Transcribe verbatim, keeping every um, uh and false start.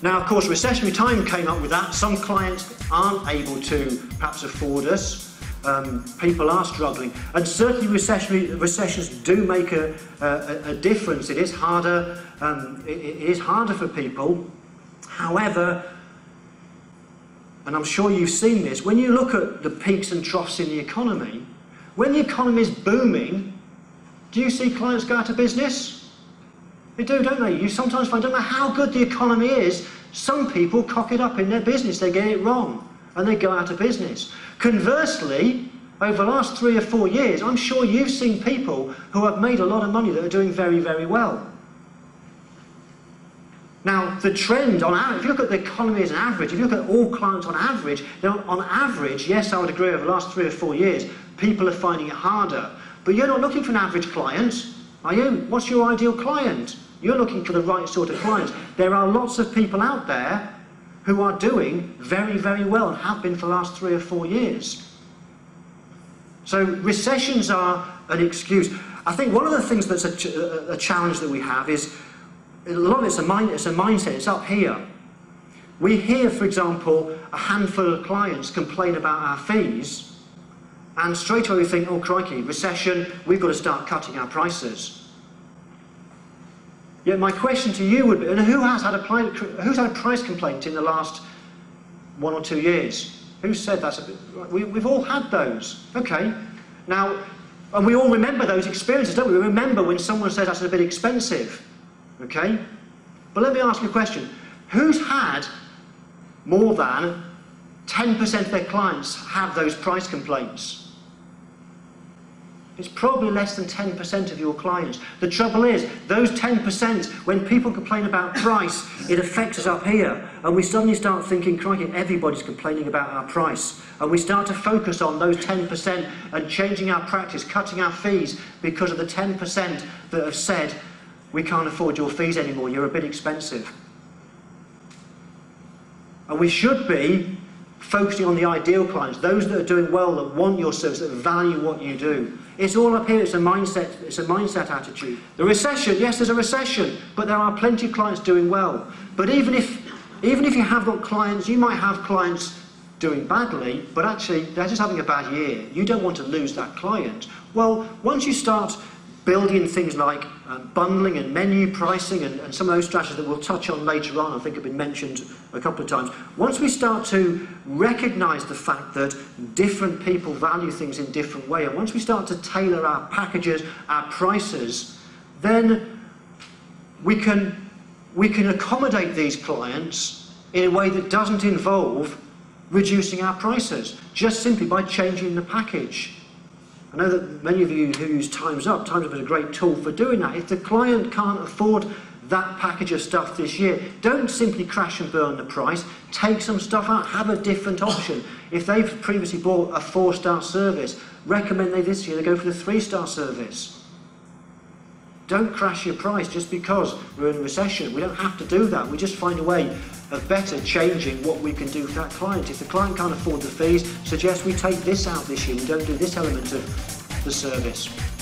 Now, of course, Recessionary Time came up with that. Some clients aren't able to perhaps afford us. Um, people are struggling. And certainly recessionary, recessions do make a, a, a difference. It is harder, um, it, it is harder for people. However, and I'm sure you've seen this, when you look at the peaks and troughs in the economy, when the economy is booming, do you see clients go out of business? They do, don't they? You sometimes find, don't matter how good the economy is, some people cock it up in their business, they get it wrong, and they go out of business. Conversely, over the last three or four years, I'm sure you've seen people who have made a lot of money that are doing very, very well. Now, the trend on average, if you look at the economy as an average, if you look at all clients on average, on average, yes, I would agree over the last three or four years, people are finding it harder. But you're not looking for an average client, are you? What's your ideal client? You're looking for the right sort of clients. There are lots of people out there who are doing very, very well and have been for the last three or four years. So recessions are an excuse. I think one of the things that's a, ch a challenge that we have is, a lot of it's a, mind, it's a mindset, it's up here. We hear, for example, a handful of clients complain about our fees, and straight away we think, oh crikey, recession, we've got to start cutting our prices. Yet my question to you would be, and who has had a, who's had a price complaint in the last one or two years? Who said that's a bit, we, we've all had those, okay. Now, and we all remember those experiences, don't we? We remember when someone says that's a bit expensive. Okay? But let me ask you a question. Who's had more than ten percent of their clients have those price complaints? It's probably less than ten percent of your clients. The trouble is, those ten percent, when people complain about price, it affects us up here. And we suddenly start thinking, crikey, everybody's complaining about our price. And we start to focus on those ten percent and changing our practice, cutting our fees because of the ten percent that have said, we can't afford your fees anymore, you're a bit expensive. And we should be focusing on the ideal clients, those that are doing well, that want your service, that value what you do. It's all up here, it's a mindset, it's a mindset attitude. The recession, yes, there's a recession, but there are plenty of clients doing well. But even if, even if you have got clients, you might have clients doing badly, but actually they're just having a bad year. You don't want to lose that client. Well, once you start building things like uh, bundling and menu pricing and, and some of those strategies that we'll touch on later on, I think have been mentioned a couple of times. Once we start to recognise the fact that different people value things in different way, and once we start to tailor our packages, our prices, then we can, we can accommodate these clients in a way that doesn't involve reducing our prices, just simply by changing the package. I know that many of you who use Time's Up, Time's Up is a great tool for doing that. If the client can't afford that package of stuff this year, don't simply crash and burn the price. Take some stuff out, have a different option. If they've previously bought a four-star service, recommend they this year they go for the three-star service. Don't crash your price just because we're in a recession. We don't have to do that. We just find a way of better changing what we can do for that client. If the client can't afford the fees, suggest we take this out this year. We don't do this element of the service.